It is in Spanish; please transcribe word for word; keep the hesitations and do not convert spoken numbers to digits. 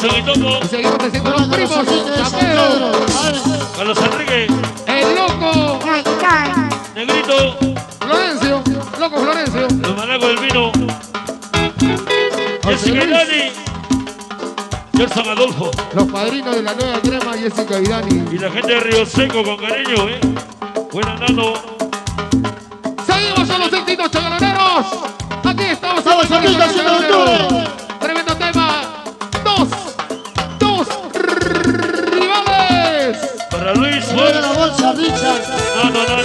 Saguitoco. Y seguimos haciendo Los Primos Chaperos. Carlos Enrique. El Loco. Negrito. Florencio. Loco Florencio. Los manacos del vino. Jessica Idani. Gerson Adolfo. Los padrinos de la nueva crema, Jessica Idani. Y la gente de Río Seco con cariño, ¿eh? Buen andando. Seguimos a los sentidos chagalaneros. Aquí estamos a los sentidos chagalaneros. Tremendo tema. Dos. Luis, fuera la bolsa, Richard. No, no, no.